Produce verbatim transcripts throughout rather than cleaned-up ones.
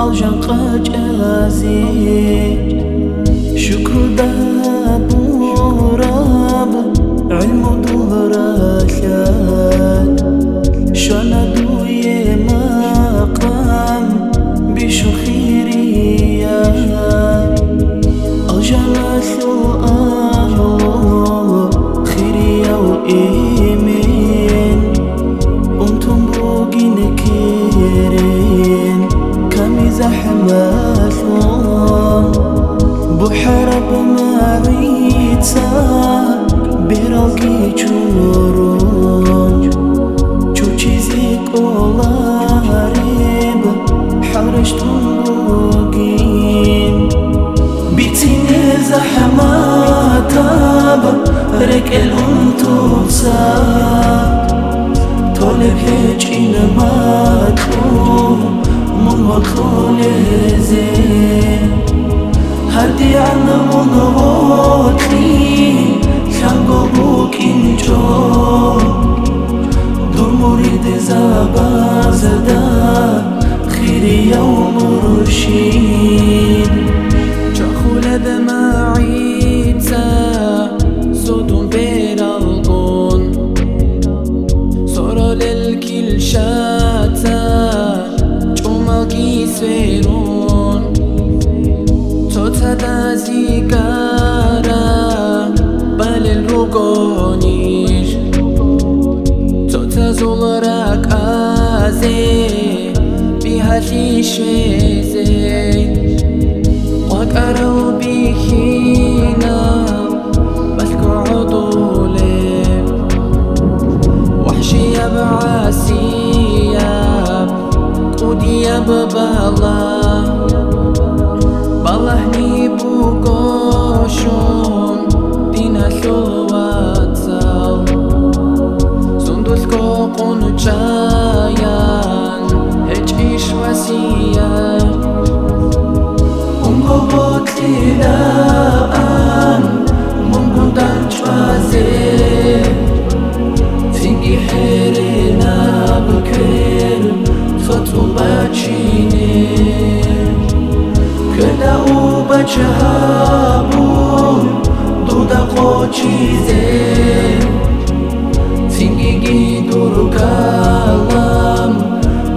أو شنقة جازي شكر باب وراب علم دوراشات شندو يمقام بشو خيرية أو جلسو أهو خيرية وإيمين أمتم بوغين كيرين كم زحماتهم بحرب معيتها براقي جورون شو تشيزيك أولاريب حرشتم بوغين بيتيني زحماتها برك الهم تبصات طالب هيج إنماتهم من وقال زين هدي عنا من غوطي شنقو بوك انجو دور مريد زابا زدا خير يوم رشيد جاخو لدى معيتا زودون بير القون صورو للكل شاتا جمالكي سفيرون توتا دازيكارا بالل روغونيش توتا زولراك آزي بيهاتي شيزي واك أرو بيهينا بسكو عضولي وحشي بعاسيا قودي ببالا بالهني بوقوشون دينا شواتسال زندوسكو قنجايان هج إيش واسيا أمكو بوتلداءان منكو دانجوازي فينجي حيرنا بكير فتو باتشيني كداو بچهابون دودا قوچیزه تینگیگی دورو کالام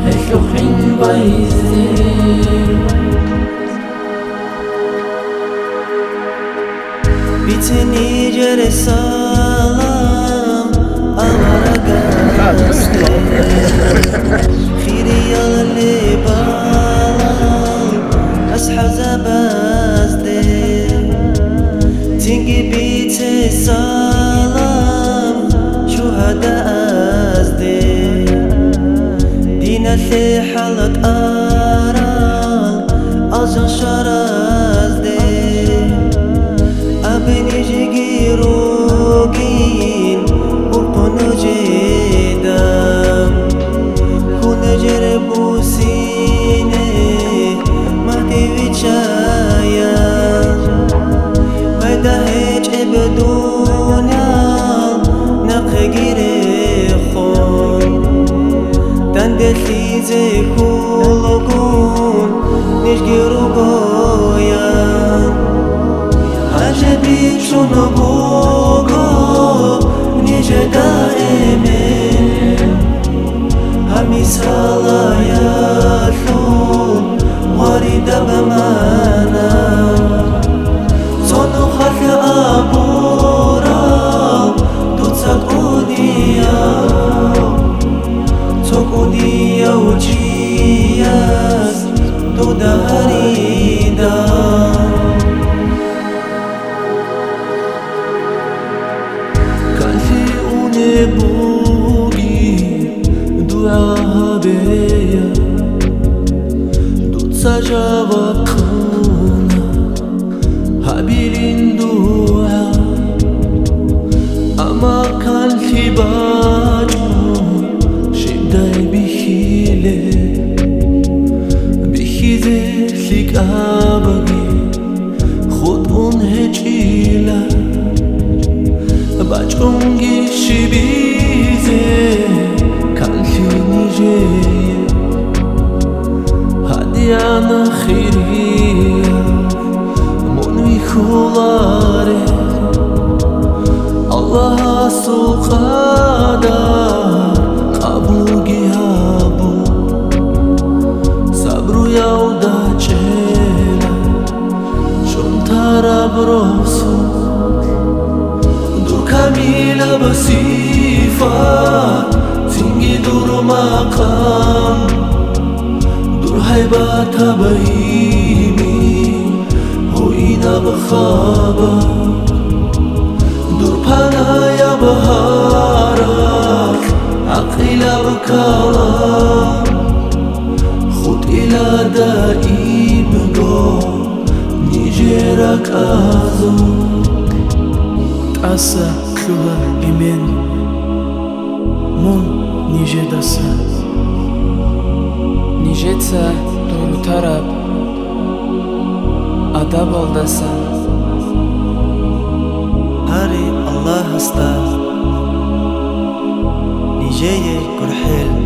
هشو خین بایزه بیتنی جرسالام آمارا گاسته خیری یالی بالام أصحى زبازدي تنجي بيتي سلام شهداء أزدي دينا في حالك أرى أجن شرازدي أبني جيجي روكين وقنو جيدام كون جربو شايا بدهج بدونا نقيري خون تندلي زي كولكون نشجرو بويا عجبي شنو بوكو نيجي دائمين همي صلايا شون غريبة بمانا صنو خلق أبورا دوتساك أوديا توك أوديا وجياس دودا هريدا كالفي أونبوغي دعاها بيا سجاب قونا هبيرين دوها أما كان في باجو شداي بخيلي بخيزي لك أبغي خود أنه جيلا باجونجي شبيزي كان في نيجي هادي yana khiriya mu'ni khulare Allah suqada qabul gihabu sabru yauda chela shuntara brosu dur kamila basifa tingi dur maqam حيبات بهيمي هو إنا بخابا دور بنا يا بهارا عقيل بكرام خد إلى دائم دو نجيرك أزو تأسى كلها إيمان من نجدسا Nijetse doğru taraf adab oldasan Hari Allah hasta Nijeye kurhel